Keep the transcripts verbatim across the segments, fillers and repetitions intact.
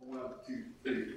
One, two, three.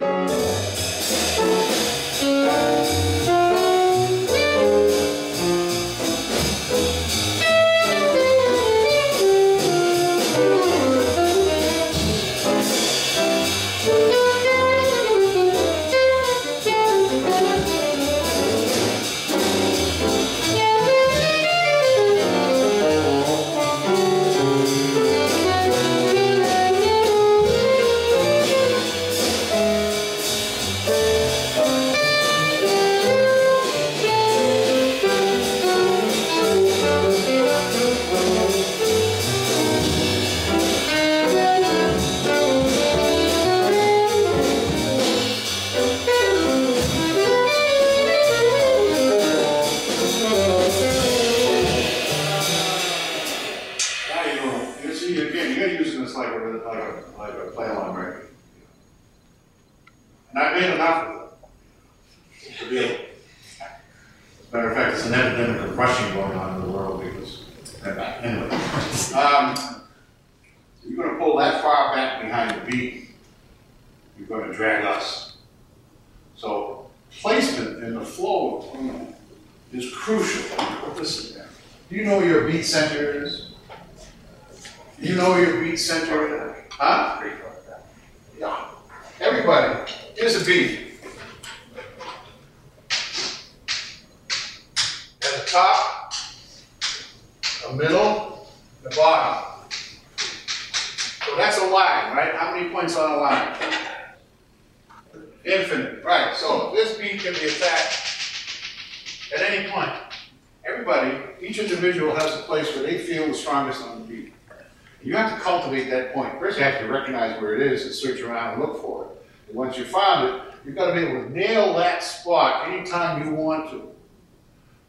Once you found it, you've got to be able to nail that spot anytime you want to.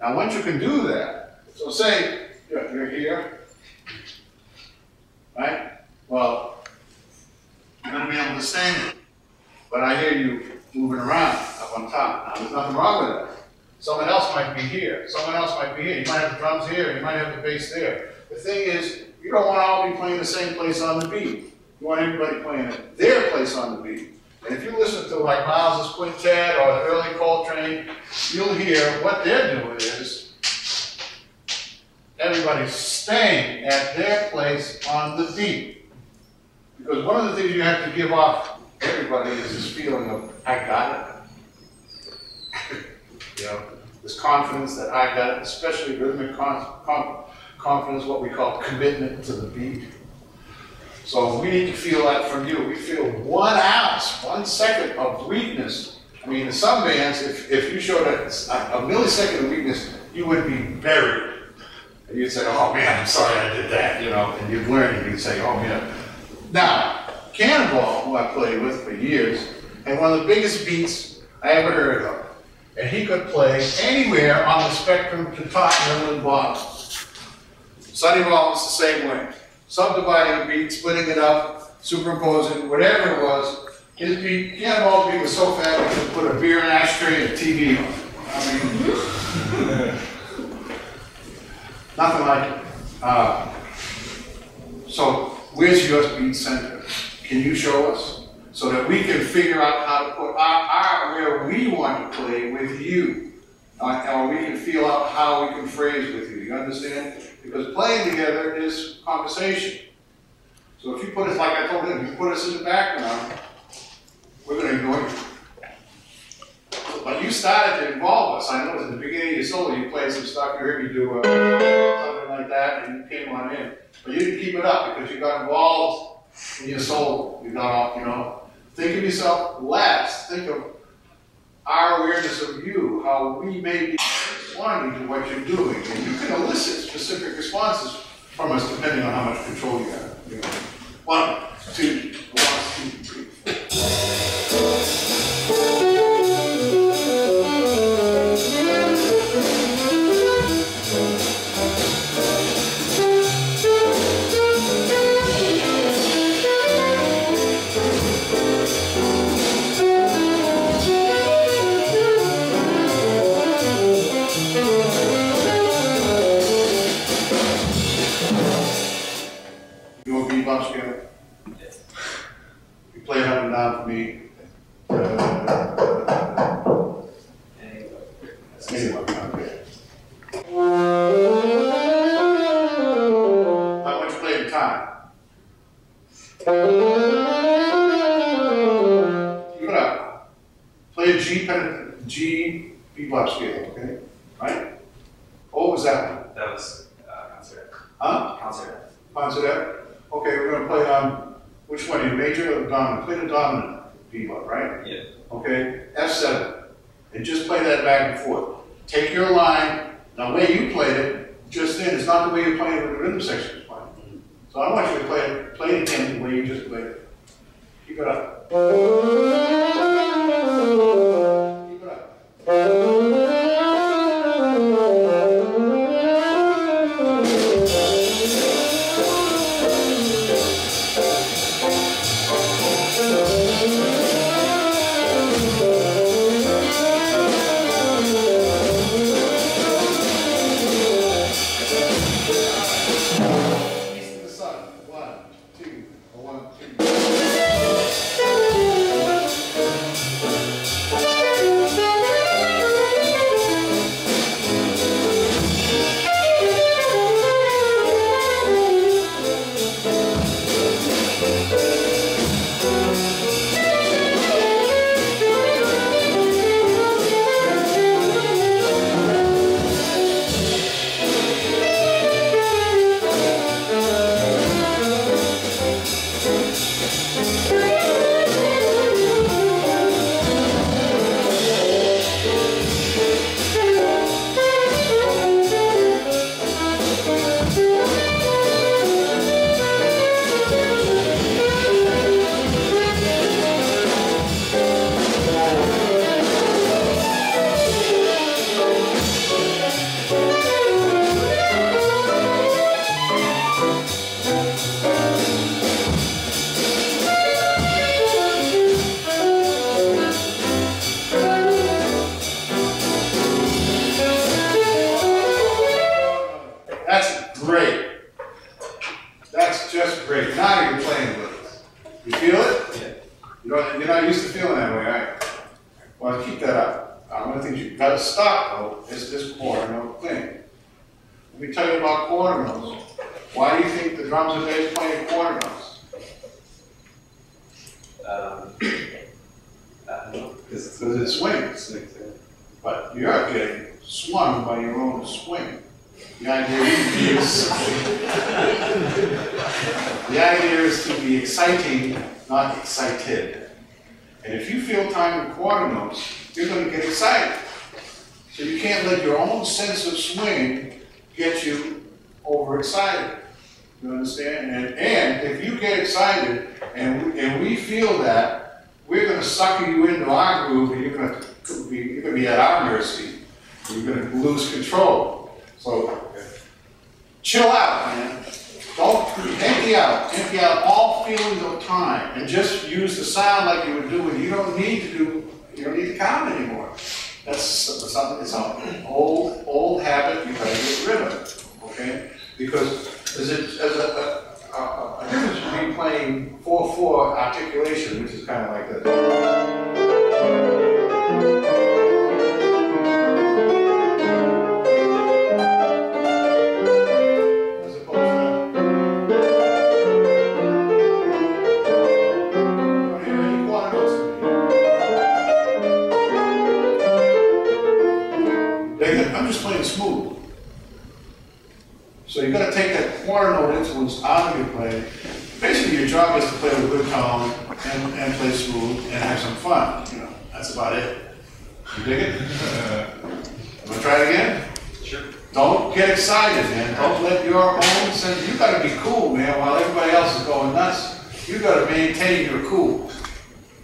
Now, once you can do that, so say you're here, right? Well, you're going to be able to stand it. But I hear you moving around up on top. Now, there's nothing wrong with that. Someone else might be here. Someone else might be here. You might have the drums here. You might have the bass there. The thing is, you don't want to all be playing the same place on the beat. You want everybody playing their place on the beat. And if you listen to like Miles' Quintet or the early Coltrane, you'll hear what they're doing is everybody's staying at their place on the beat. Because one of the things you have to give off everybody is this feeling of, I got it. You know, this confidence that I got it, especially rhythmic confidence, what we call commitment to the beat. So we need to feel that from you. We feel one ounce, one second of weakness. I mean, in some bands, if, if you showed a, a millisecond of weakness, you would be buried. And you'd say, oh man, I'm sorry I did that, you know, and you'd learn and you'd say, oh man. Now, Cannonball, who I played with for years, and one of the biggest beats I ever heard of. And he could play anywhere on the spectrum to top, middle, and bottom. Sonny Rollins the same way. Subdividing the beat, splitting it up, superimposing, whatever it was. His beat, Cannonball's beat was so fast he could put a beer and ashtray and a T V on. I mean, nothing like it. Uh, so, where's your beat center? Can you show us? So that we can figure out how to put our, our where we want to play with you. Uh, or we can feel out how we can phrase with you. You understand? Because playing together is conversation. So if you put us, like I told him, if you put us in the background, we're going to ignore you. But you started to involve us. I noticed at the beginning of your solo, you played some stuff, you heard me do a, something like that, and you came on in. But you didn't keep it up because you got involved in your solo. You got off, you know. Think of yourself last. Think of our awareness of you, how we may be responding to what you're doing, and you can elicit specific responses from us depending on how much control you have. You know. One, two, one, two, three, four. Anyway, okay. I want you to play the time. Keep it up. Play a G, G B-flat scale, okay? Right? Oh, what was that one? That was uh, concert. Huh? Concert. Concert. Okay, we're going to play on which one? Your major or dominant? Play the dominant B-flat, right? Yeah. Okay, F seven. And just play that back and forth. Take your line, the way you played it just then, it's not the way you played it when the rhythm section is playing. So I want you to play it, play it again the way you just played it. Keep it up. Keep it up. Maintain your cool.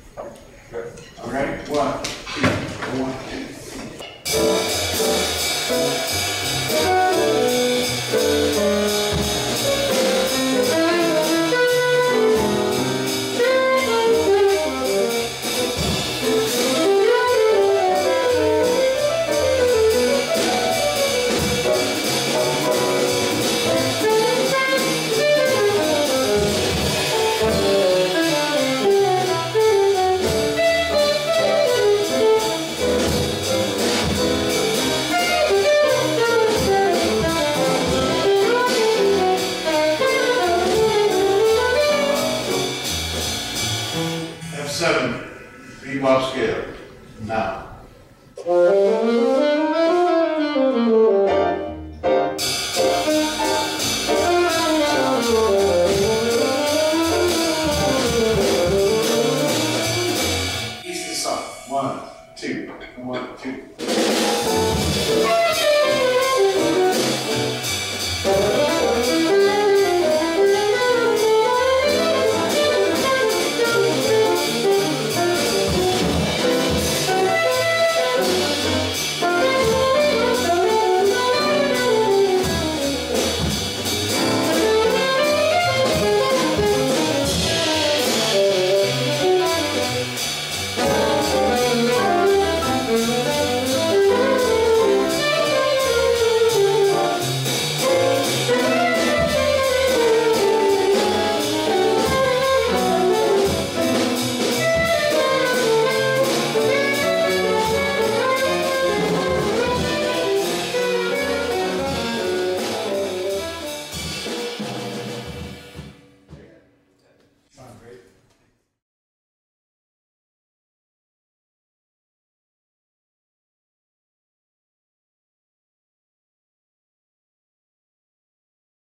Okay? One, two, one.